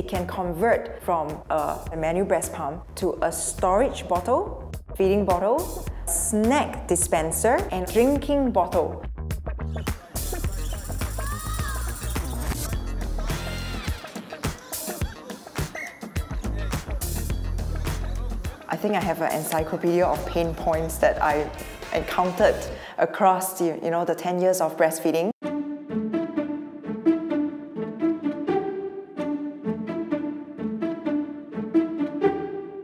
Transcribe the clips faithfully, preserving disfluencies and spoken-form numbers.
it can convert from a manual breast pump to a storage bottle, feeding bottle, snack dispenser, and drinking bottle. I think I have an encyclopedia of pain points that I encountered across the, you know, the ten years of breastfeeding.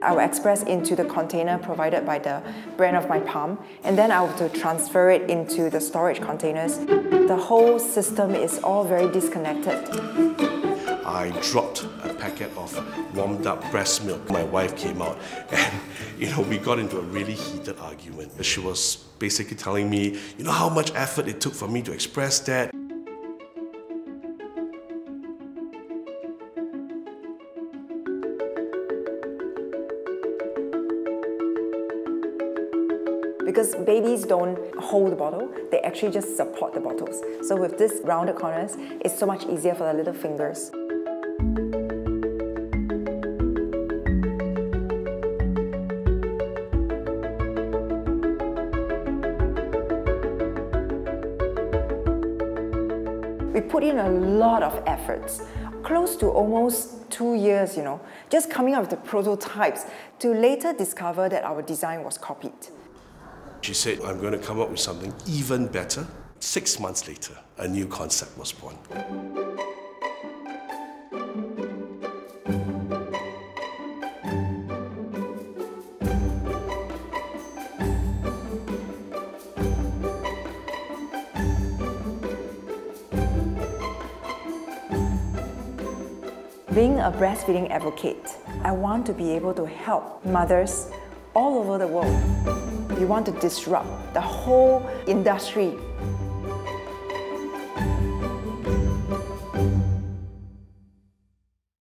I will express into the container provided by the brand of my pump, and then I will transfer it into the storage containers. The whole system is all very disconnected. I dropped a packet of warmed up breast milk. My wife came out and, you know, we got into a really heated argument. She was basically telling me, you know, how much effort it took for me to express that. Because babies don't hold the bottle, they actually just support the bottles. So with this rounded corners, it's so much easier for the little fingers. We put in a lot of efforts, close to almost two years, you know, just coming up with the prototypes to later discover that our design was copied. She said, I'm going to come up with something even better. Six months later, a new concept was born. Being a breastfeeding advocate, I want to be able to help mothers all over the world. We want to disrupt the whole industry.